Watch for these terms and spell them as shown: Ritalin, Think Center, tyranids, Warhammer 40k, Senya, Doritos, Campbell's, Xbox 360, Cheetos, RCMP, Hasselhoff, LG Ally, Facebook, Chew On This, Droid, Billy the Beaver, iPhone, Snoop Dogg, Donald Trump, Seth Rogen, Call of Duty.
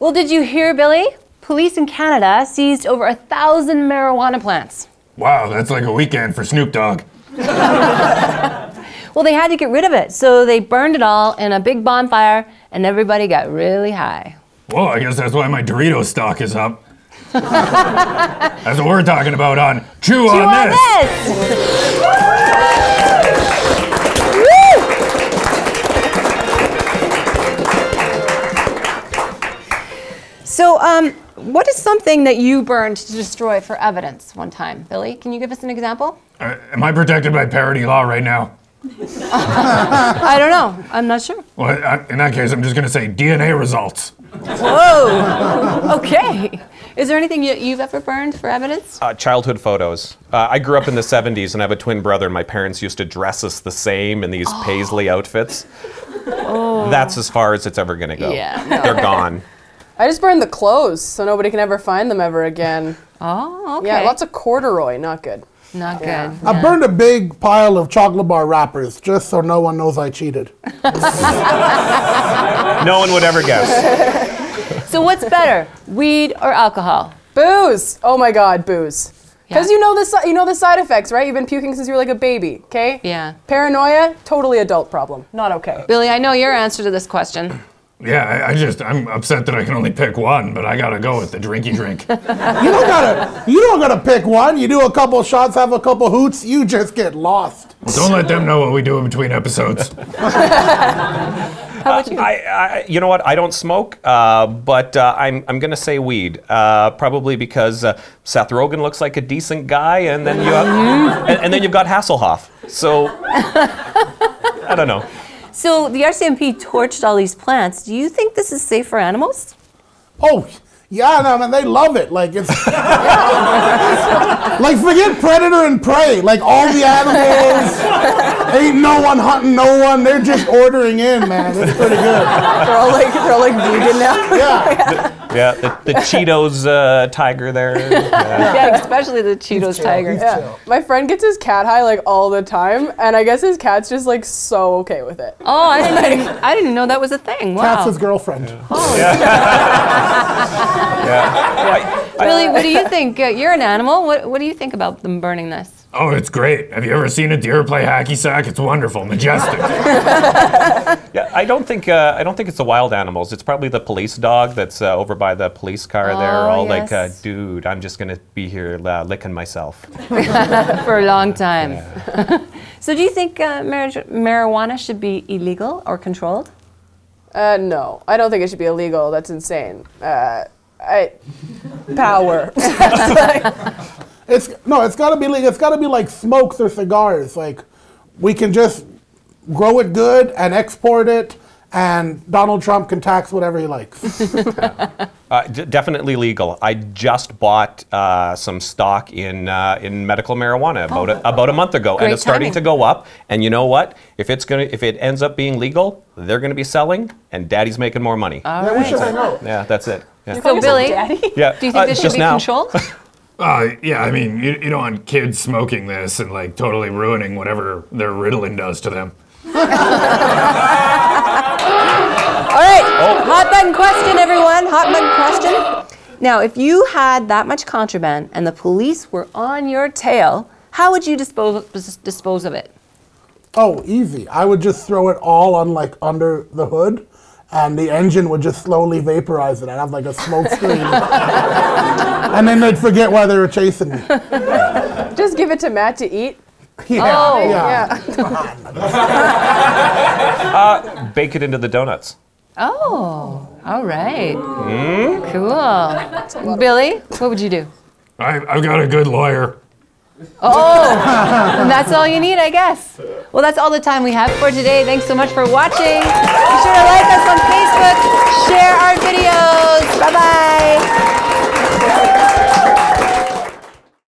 Well, did you hear, Billy? Police in Canada seized over 1,000 marijuana plants. Wow, that's like a weekend for Snoop Dogg. Well, they had to get rid of it, so they burned it all in a big bonfire, and everybody got really high. Well, I guess that's why my Doritos stock is up. That's what we're talking about on Chew On This! So, what is something that you burned to destroy for evidence one time, Billy? Can you give us an example? Am I protected by parody law right now? I don't know. I'm not sure. Well, in that case, I'm just going to say DNA results. Whoa. Okay. Is there anything you've ever burned for evidence? Childhood photos. I grew up in the 70s and I have a twin brother, and my parents used to dress us the same in these paisley outfits. Oh. That's as far as it's ever going to go. Yeah, no. They're gone. I just burned the clothes so nobody can ever find them ever again. Oh, okay. Yeah, lots of corduroy. Not good. Not good. Yeah. I burned a big pile of chocolate bar wrappers just so no one knows I cheated. No one would ever guess. So what's better, weed or alcohol? Booze. Oh my God, booze. Because you know the side effects, right? You've been puking since you were like a baby, okay? Yeah. Paranoia, totally adult problem. Not okay. Billy, I know your answer to this question. Yeah, I'm upset that I can only pick one, but I gotta go with the drinky drink. You don't gotta pick one. You do a couple shots, have a couple hoots, you just get lost. Well, don't let them know what we do in between episodes. How about you? You know what? I don't smoke, but I'm gonna say weed, probably because Seth Rogen looks like a decent guy, and then you have, and then you've got Hasselhoff. So I don't know. So the RCMP torched all these plants. Do you think this is safe for animals? Oh, yeah, no, man, they love it. Like, it's... Like, forget predator and prey. Like, all the animals, ain't no one hunting no one. They're just ordering in, man. It's pretty good. They're all like vegan now. Yeah. The Cheetos tiger there. Yeah. Especially the Cheetos tiger. Yeah. My friend gets his cat high like all the time, and I guess his cat's just like so okay with it. Oh, I didn't know that was a thing. Wow. Cat's his girlfriend. Yeah. Oh. Yeah. Yeah. Billy, what do you think? You're an animal. What do you think about them burning this? Oh, it's great. Have you ever seen a deer play hacky sack? It's wonderful, majestic. Yeah, I don't think it's the wild animals. It's probably the police dog that's over by the police car there, all yes. Like, dude, I'm just gonna be here licking myself. For a long time. Yeah. So do you think marijuana should be illegal or controlled? No, I don't think it should be illegal. That's insane. Power. It's gotta be like smokes or cigars. Like, we can just grow it good and export it, and Donald Trump can tax whatever he likes. Yeah. Definitely legal. I just bought some stock in medical marijuana about a month ago, and it's starting to go up. And you know what? If it ends up being legal, they're gonna be selling, and Daddy's making more money. Yeah, we should know. Yeah, that's it. Yeah. So Billy, Daddy? Yeah. Do you think this should be controlled? Yeah, I mean, you don't want kids smoking this and like totally ruining whatever their Ritalin does to them. All right, hot button question, everyone. Hot button question. Now, if you had that much contraband and the police were on your tail, how would you dispose of it? Oh, easy. I would just throw it all on like under the hood, and the engine would just slowly vaporize it. I'd have like a smoke screen. And then they'd forget why they were chasing me. Just give it to Matt to eat. Yeah. Oh, yeah. Bake it into the donuts. Oh, all right. Cool. Billy, what would you do? I've got a good lawyer. Oh, and that's all you need, I guess. Well, that's all the time we have for today. Thanks so much for watching. Be sure to like us on Facebook, share our videos. Bye-bye.